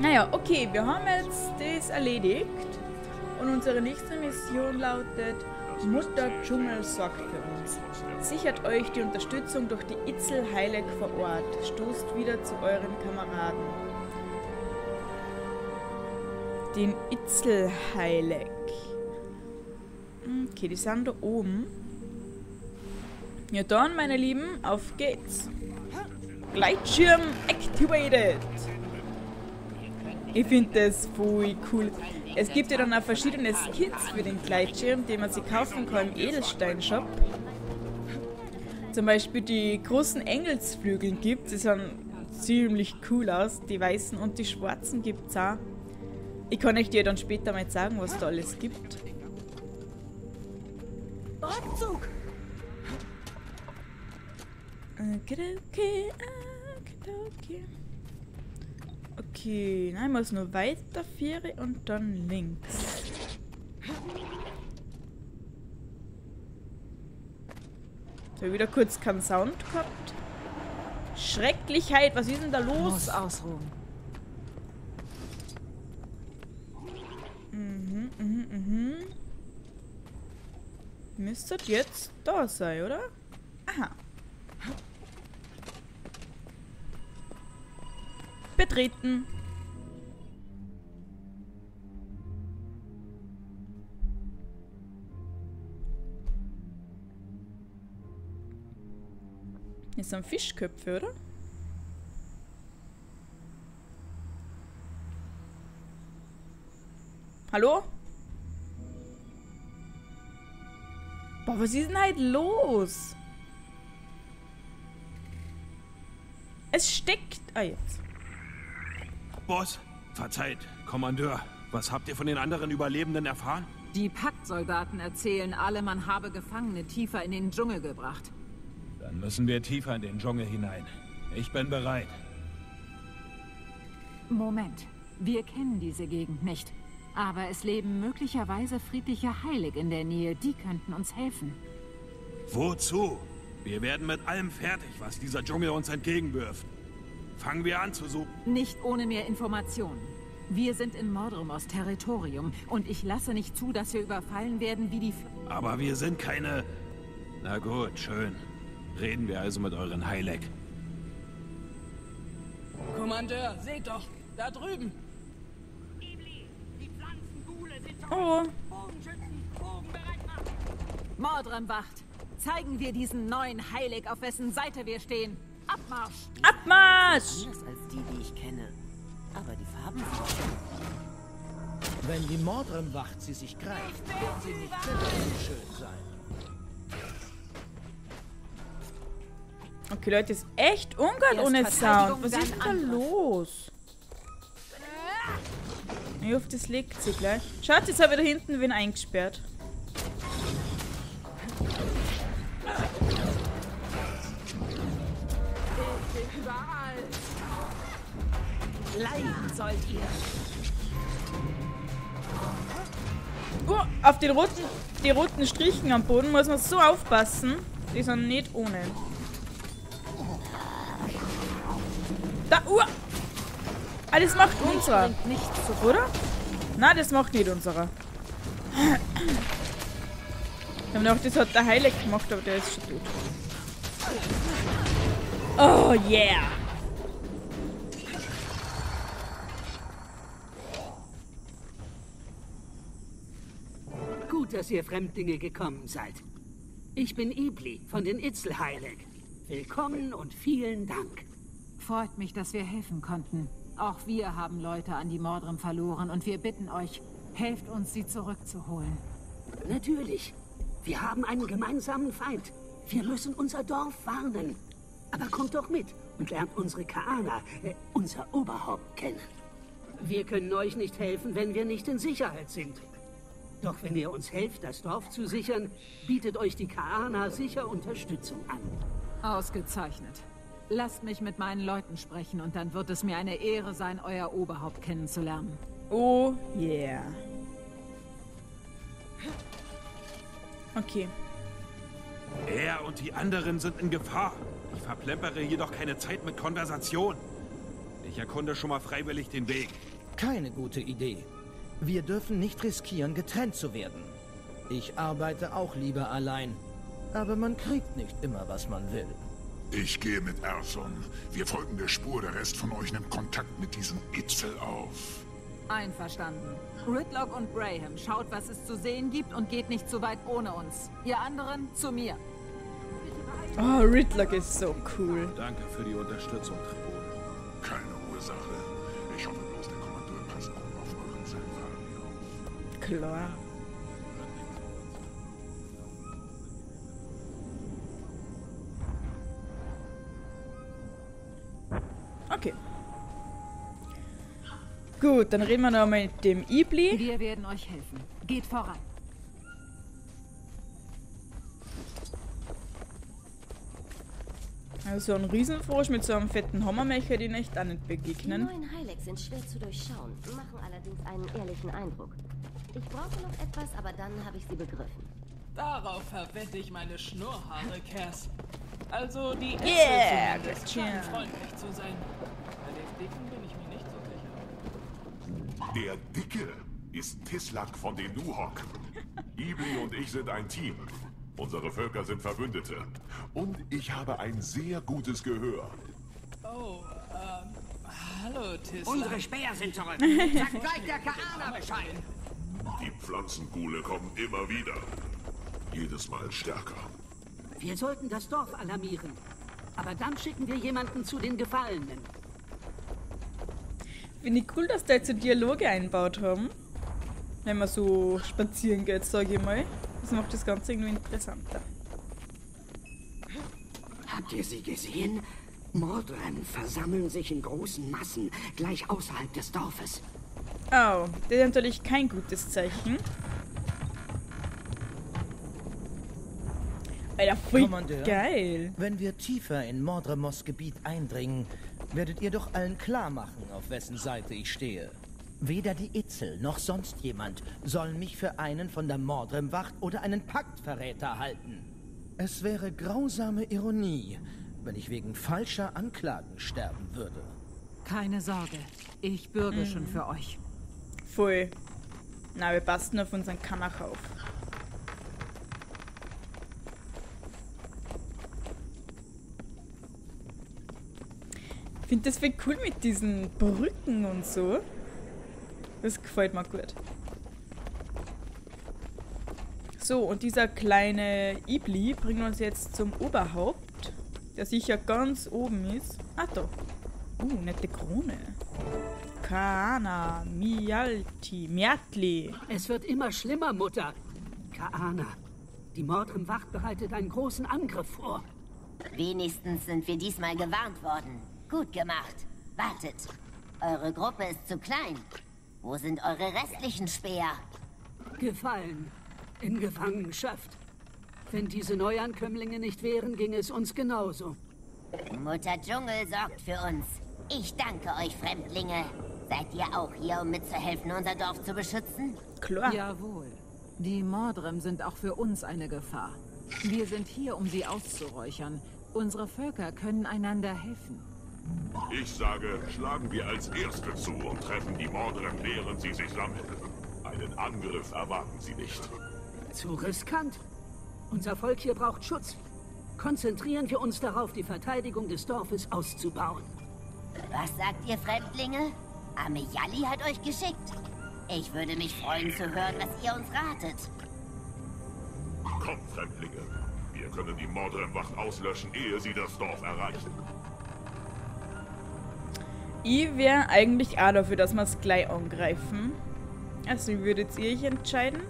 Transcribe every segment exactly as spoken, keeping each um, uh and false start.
Naja, okay, wir haben jetzt das erledigt. Und unsere nächste Mission lautet Mutter Dschungel sorgt für uns. Sichert euch die Unterstützung durch die Itzel-Hylek vor Ort. Stoßt wieder zu euren Kameraden. Den Itzel-Hylek. Okay, die sind da oben. Ja dann, meine Lieben, auf geht's. Gleitschirm activated. Ich finde das voll cool. Es gibt ja dann auch verschiedene Skins für den Gleitschirm, die man sich kaufen kann im Edelstein-Shop. Zum Beispiel die großen Engelsflügel gibt, die sahen ziemlich cool aus. Die weißen und die schwarzen gibt es auch. Ich kann euch dir dann später mal sagen, was da alles gibt. Abzug! Okay, okay. Okay, nein, ich muss nur weiter viere und dann links. So, wieder kurz keinen Sound gehabt. Schrecklichkeit, was ist denn da los? Muss ausruhen. Mhm, mhm, mhm. Müsste jetzt da sein, oder? Aha. Betreten. Jetzt sind Fischköpfe, oder? Hallo? Boah, was ist denn halt los? Es steckt... Ah, jetzt. Boss, verzeiht, Kommandeur. Was habt ihr von den anderen Überlebenden erfahren? Die Paktsoldaten erzählen alle, man habe Gefangene tiefer in den Dschungel gebracht. Dann müssen wir tiefer in den Dschungel hinein. Ich bin bereit. Moment, wir kennen diese Gegend nicht. Aber es leben möglicherweise friedliche Heilige in der Nähe, die könnten uns helfen. Wozu? Wir werden mit allem fertig, was dieser Dschungel uns entgegenwirft. Fangen wir an zu suchen. Nicht ohne mehr Informationen. Wir sind in Mordremoths Territorium und ich lasse nicht zu, dass wir überfallen werden wie die... F Aber wir sind keine... Na gut, schön. Reden wir also mit euren Hylek. Kommandeur, seht doch, da drüben. Ibli, die Pflanzenbuhle sind oh. Bogenschützen, Bogen bereit machen. Mordrem wacht. Zeigen wir diesen neuen Hylek, auf wessen Seite wir stehen. Abmarsch! Abmarsch! Anders als die, die ich kenne. Aber die Farben... Wenn die Mordrem wacht, sie sich greift, wird sie nicht schön sein. Okay, Leute, ist echt ungeil ohne Sound. Was ist denn da los? Ich hoffe, das legt sie gleich. Schaut, jetzt habe ich da hinten wen eingesperrt. Leiden sollt ihr. Oh, auf den roten, die roten Strichen am Boden muss man so aufpassen. Die sind nicht ohne. Da, uh. Ah, das macht unserer. Oder? Nein, das macht nicht unserer. Ich habe gedacht, das hat der Hylek gemacht, aber der ist schon tot. Oh, yeah. Gut, dass ihr Fremdlinge gekommen seid. Ich bin Ibli von den Itzel-Hylek. Willkommen und vielen Dank. Freut mich, dass wir helfen konnten. Auch wir haben Leute an die Mordrem verloren und wir bitten euch, helft uns, sie zurückzuholen. Natürlich. Wir haben einen gemeinsamen Feind. Wir müssen unser Dorf warnen. Aber kommt doch mit und lernt unsere Kaana, äh, unser Oberhaupt, kennen. Wir können euch nicht helfen, wenn wir nicht in Sicherheit sind. Doch wenn ihr uns helft, das Dorf zu sichern, bietet euch die Kaana sicher Unterstützung an. Ausgezeichnet. Lasst mich mit meinen Leuten sprechen und dann wird es mir eine Ehre sein, euer Oberhaupt kennenzulernen. Oh, yeah. Okay. Er und die anderen sind in Gefahr. Ich verplempere jedoch keine Zeit mit Konversation. Ich erkunde schon mal freiwillig den Weg. Keine gute Idee. Wir dürfen nicht riskieren, getrennt zu werden. Ich arbeite auch lieber allein. Aber man kriegt nicht immer, was man will. Ich gehe mit Erson. Wir folgen der Spur. Der Rest von euch nimmt Kontakt mit diesem Itzel auf. Einverstanden. Ridlock und Graham, schaut, was es zu sehen gibt und geht nicht zu weit ohne uns. Ihr anderen, zu mir. Oh, Ridlock ist so cool. Danke für die Unterstützung, Tribun. Keine Ursache. Ich hoffe bloß, der Kommandeur passt gut auf euren Silvari auf. Klar. Okay. Gut, dann reden wir noch mit dem Ibli. Wir werden euch helfen. Geht voran. Also ein Riesenfrosch mit so einem fetten Hammermecher, die nicht da nicht begegnen. Die neuen Hyleks sind schwer zu durchschauen, machen allerdings einen ehrlichen Eindruck. Ich brauche noch etwas, aber dann habe ich sie begriffen. Darauf verwette ich meine Schnurrhaare, Cass. Also die Äpfel yeah, scheinen freundlich zu sein. Bei den Dicken bin ich mir nicht so sicher. Der Dicke ist Tizlak von den Nuhock. Ibli und ich sind ein Team. Unsere Völker sind Verbündete. Und ich habe ein sehr gutes Gehör. Oh, ähm, hallo Tizlak. Unsere Speer sind zurück. Sagt gleich der Kaana Bescheid. Die Pflanzengule kommen immer wieder. Jedes Mal stärker. Wir sollten das Dorf alarmieren. Aber dann schicken wir jemanden zu den Gefallenen. Finde ich cool, dass da jetzt so Dialoge einbaut haben. Wenn man so spazieren geht, sage ich mal. Das macht das Ganze irgendwie interessanter. Habt ihr sie gesehen? Mordrem versammeln sich in großen Massen, gleich außerhalb des Dorfes. Oh, das ist natürlich kein gutes Zeichen. Alter, voll Kommandeur, geil. Wenn wir tiefer in Mordremoths Gebiet eindringen, werdet ihr doch allen klar machen, auf wessen Seite ich stehe. Weder die Itzel noch sonst jemand sollen mich für einen von der Mordrem-Wacht oder einen Paktverräter halten. Es wäre grausame Ironie, wenn ich wegen falscher Anklagen sterben würde. Keine Sorge, ich bürge mhm. schon für euch. Pfui. Na, wir passen auf unseren Kanach auf. Ich finde das viel cool mit diesen Brücken und so. Das gefällt mir gut. So, und dieser kleine Ibli bringt uns jetzt zum Oberhaupt, der sicher ganz oben ist. Ah, da. Uh, nette Krone. Kaana, Mialti, Miatli. Es wird immer schlimmer, Mutter. Kaana, die Mordrem-Wacht bereitet einen großen Angriff vor. Wenigstens sind wir diesmal gewarnt worden. Gut gemacht. Wartet. Eure Gruppe ist zu klein. Wo sind eure restlichen Speer? Gefallen. In Gefangenschaft. Wenn diese Neuankömmlinge nicht wären, ging es uns genauso. Mutter Dschungel sorgt für uns. Ich danke euch, Fremdlinge. Seid ihr auch hier, um mitzuhelfen, unser Dorf zu beschützen? Klar. Jawohl. Die Mordrem sind auch für uns eine Gefahr. Wir sind hier, um sie auszuräuchern. Unsere Völker können einander helfen. Ich sage, schlagen wir als Erste zu und treffen die Mordrem, während sie sich sammeln. Einen Angriff erwarten sie nicht. Zu riskant. Unser Volk hier braucht Schutz. Konzentrieren wir uns darauf, die Verteidigung des Dorfes auszubauen. Was sagt ihr, Fremdlinge? Ameyali hat euch geschickt. Ich würde mich freuen zu hören, was ihr uns ratet. Kommt, Fremdlinge. Wir können die Mordrem-Wacht auslöschen, ehe sie das Dorf erreichen. Ich wäre eigentlich auch dafür, dass wir es gleich angreifen. Also würdet ihr euch entscheiden?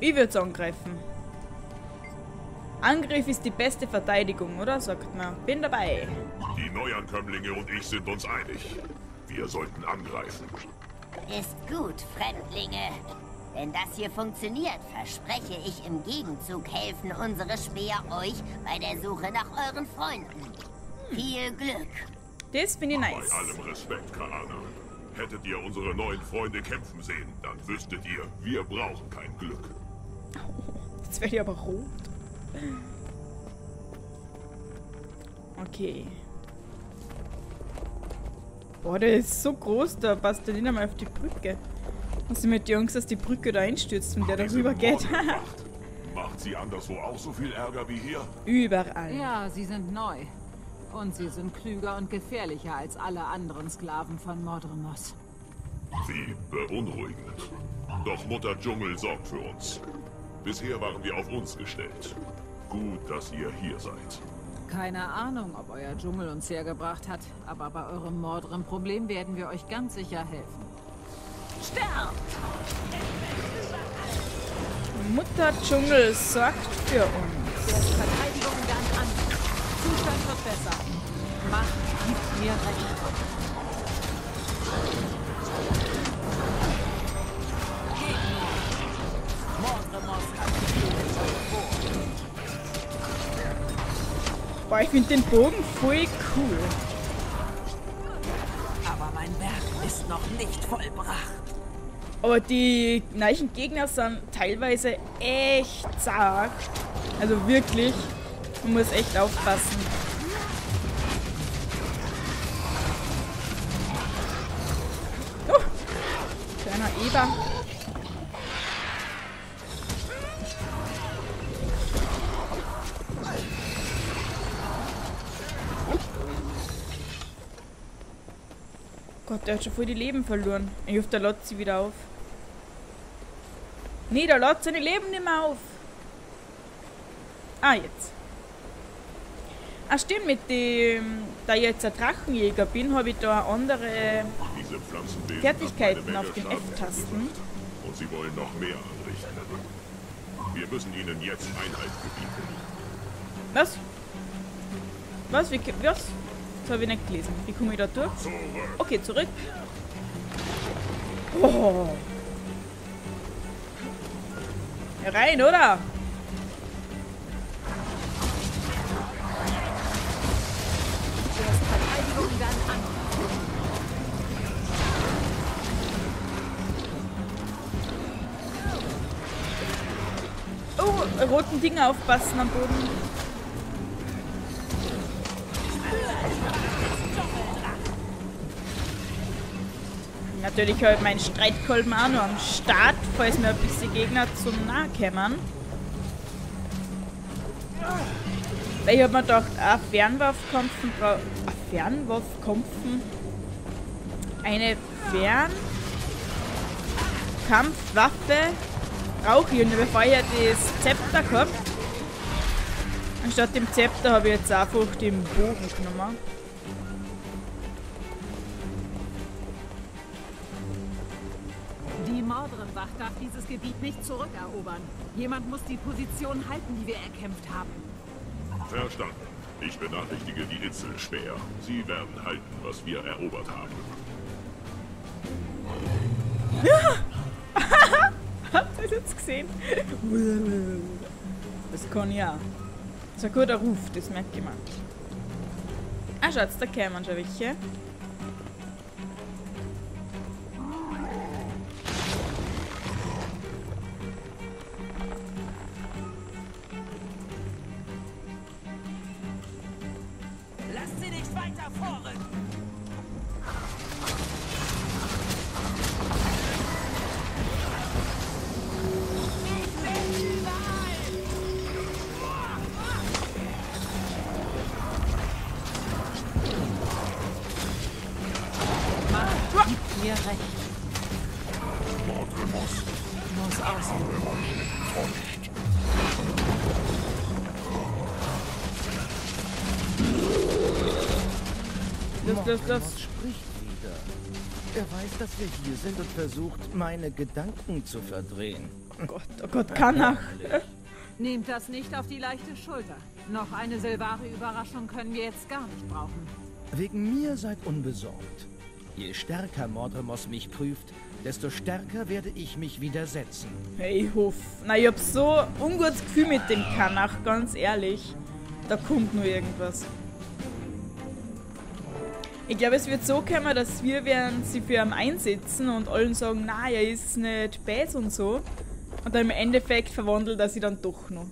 Ich würde es angreifen. Angriff ist die beste Verteidigung, oder? Sagt man. Bin dabei. Die Neuankömmlinge und ich sind uns einig. Wir sollten angreifen. Ist gut, Fremdlinge. Wenn das hier funktioniert, verspreche ich im Gegenzug helfen unsere Speer euch bei der Suche nach euren Freunden. Viel Glück. Das finde ich nice. Bei allem Respekt, Kaana. Hättet ihr unsere neuen Freunde kämpfen sehen, dann wüsstet ihr, wir brauchen kein Glück. Oh, jetzt werde ich aber rot. Okay. Boah, der ist so groß, da passt der nicht mal auf die Brücke. Und sie mit die Jungs, dass die Brücke da einstürzt und der da rüber geht. Macht sie anderswo auch so viel Ärger wie hier? Überall. Ja, sie sind neu. Und sie sind klüger und gefährlicher als alle anderen Sklaven von Mordremoths. Wie beunruhigend. Doch Mutter Dschungel sorgt für uns. Bisher waren wir auf uns gestellt. Gut, dass ihr hier seid. Keine Ahnung, ob euer Dschungel uns hergebracht hat, aber bei eurem morderen Problem werden wir euch ganz sicher helfen. Sterb! Mutter Dschungel sorgt für uns. Die Verteidigung dann an. Zustand wird besser. Macht gibt mir recht. Gegner. Mordremoths aktiviert. Boah, ich finde den Bogen voll cool. Aber mein Werk ist noch nicht vollbracht. Aber die neuen Gegner sind teilweise echt zart. Also wirklich, man muss echt aufpassen. Oh, kleiner Eber. Gott, der hat schon voll die Leben verloren. Ich hoffe, der lädt sie wieder auf. Nee, der lädt seine Leben nicht mehr auf. Ah, jetzt. Ah, stimmt, mit dem, da ich jetzt ein Drachenjäger bin, habe ich da andere Fertigkeiten auf den F-Tasten. Und sie wollen noch mehr anrichten. Wir müssen ihnen jetzt Einheit gebieten. Was? Was? Wie, was? Habe ich nicht gelesen. Wie komme ich da durch? Okay, zurück. Oh. Rein, oder? Oh, roten Dinge aufpassen am Boden. Natürlich habe ich meinen Streitkolben auch noch am Start, falls mir ein bisschen Gegner zum Nahe kämen. Weil ich habe mir gedacht, ah, Fernwaffenkampfen braucht. Ah, Fernwaffenkampfen? Eine Fernkampfwaffe brauche ich. Und bevor ich das Zepter gehabt, anstatt dem Zepter habe ich jetzt einfach den Bogen genommen. Die Mordrenwacht darf dieses Gebiet nicht zurückerobern. Jemand muss die Position halten, die wir erkämpft haben. Verstanden. Ich benachrichtige die Itzel-Späher. Sie werden halten, was wir erobert haben. Ja! Habt ihr das jetzt gesehen? Das kann ja. Das ist ein guter Ruf, das merkt jemand. Ah, Schatz, da kämen schon welche. Das, das spricht wieder. Er weiß, dass wir hier sind und versucht, meine Gedanken zu verdrehen. Oh Gott, oh Gott, Kaana. Nehmt das nicht auf die leichte Schulter. Noch eine Silvari-Überraschung können wir jetzt gar nicht brauchen. Wegen mir seid unbesorgt. Je stärker Mordremoths mich prüft, desto stärker werde ich mich widersetzen. Hey, Hof. Na, ich hab so ungutes Gefühl mit dem Kaana, ganz ehrlich. Da kommt nur irgendwas. Ich glaube, es wird so kommen, dass wir werden sie für ihn einsetzen und allen sagen, na, er ist nicht böse und so. Und dann im Endeffekt verwandelt er sie dann doch noch.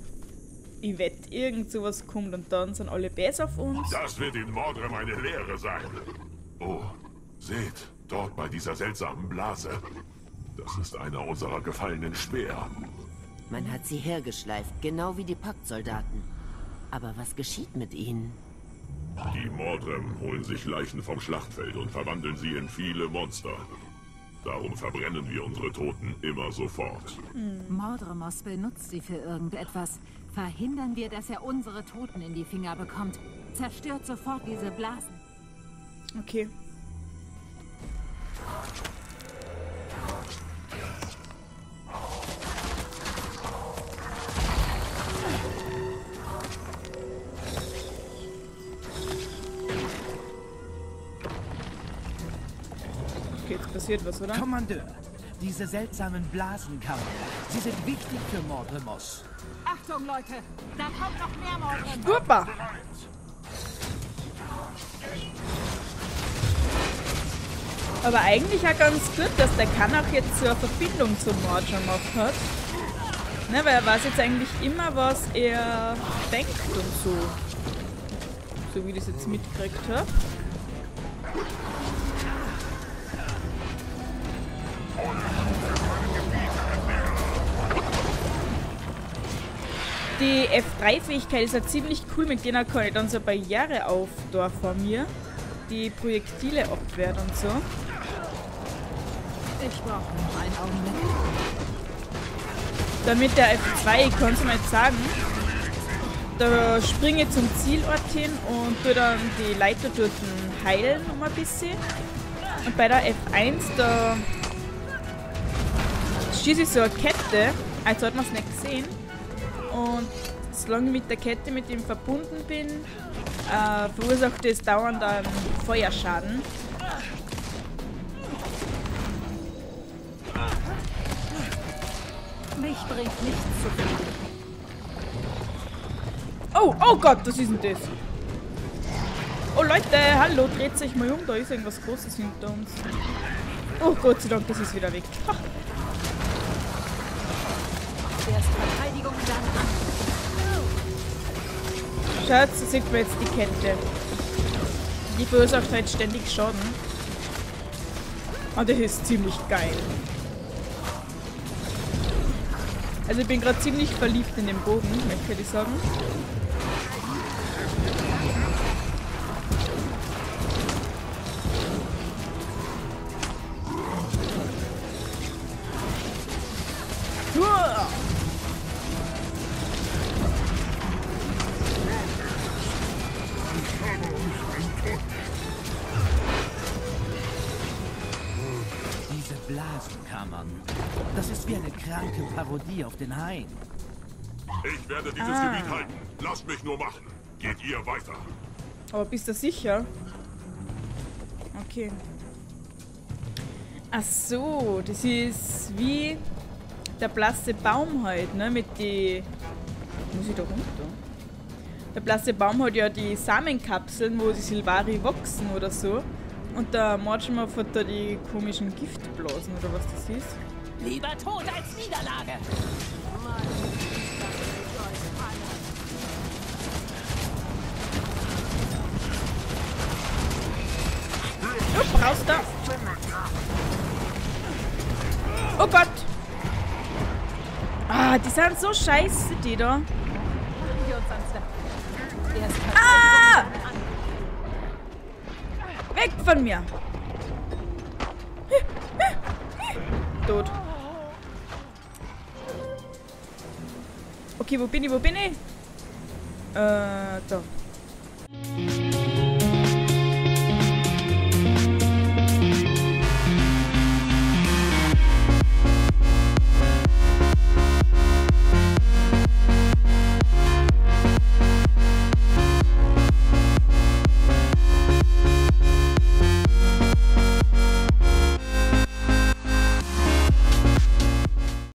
Ich wette, irgend sowas kommt und dann sind alle böse auf uns. Das wird in Mordrem eine Lehre sein. Oh, Seht, dort bei dieser seltsamen Blase. Das ist einer unserer gefallenen Speer. Man hat sie hergeschleift, genau wie die Paktsoldaten. Aber was geschieht mit ihnen? Die Mordrem holen sich Leichen vom Schlachtfeld und verwandeln sie in viele Monster. Darum verbrennen wir unsere Toten immer sofort. Hm. Mordremoths benutzt sie für irgendetwas. Verhindern wir, dass er unsere Toten in die Finger bekommt. Zerstört sofort diese Blasen. Okay. Okay, jetzt passiert was, oder? Kommandeur, diese seltsamen Blasenkammern, sie sind wichtig für Mordremoths. Achtung, Leute, da kommt noch mehr Mordremoths. Super! Aber eigentlich ja ganz gut, dass der Kaana auch jetzt so eine Verbindung zum Mordremoth hat. Ne, weil er weiß jetzt eigentlich immer, was er denkt und so. So wie ich das jetzt mitgekriegt habe. Die F drei Fähigkeit ist ja ziemlich cool, mit denen kann ich dann so eine Barriere auf da vor mir. Die Projektile abwehren und so. Ich brauche noch einen Augenblick. Damit der F zwei, ich kann es mal jetzt sagen, da springe ich zum Zielort hin und tue dann die Leiter dort heilen um ein bisschen. Und bei der F eins, da schieße ich so eine Kette, als hat man es nicht gesehen. Und solange ich mit der Kette mit ihm verbunden bin, äh, verursacht es dauernd einen Feuerschaden. Mich bringt nichts zu tun. Oh, oh Gott, was ist denn das? Oh Leute, hallo, dreht sich mal um, da ist irgendwas Großes hinter uns. Oh Gott sei Dank, das ist wieder weg. Ha. Erst Verteidigung, dann an. Schaut, so sieht man jetzt die Kette. Die verursacht halt ständig Schaden. Und das ist ziemlich geil. Also ich bin gerade ziemlich verliebt in den Bogen, möchte ich sagen. Parodie auf den Hain. Ich werde dieses ah. Gebiet halten. Lasst mich nur machen. Geht ihr weiter. Aber bist du sicher? Okay. Ach so, das ist wie der blasse Baum halt, ne? Mit die. Muss ich da runter? Der blasse Baum hat ja die Samenkapseln, wo die Silvari wachsen oder so. Und der Mordremoth hat da die komischen Giftblasen oder was das ist. Lieber Tod als Niederlage! Du brauchst das! Oh Gott! Ah, die sind so scheiße, die da. Ah! Weg von mir! Tot. Okay, wo bin ich, wo bin ich? Äh, da.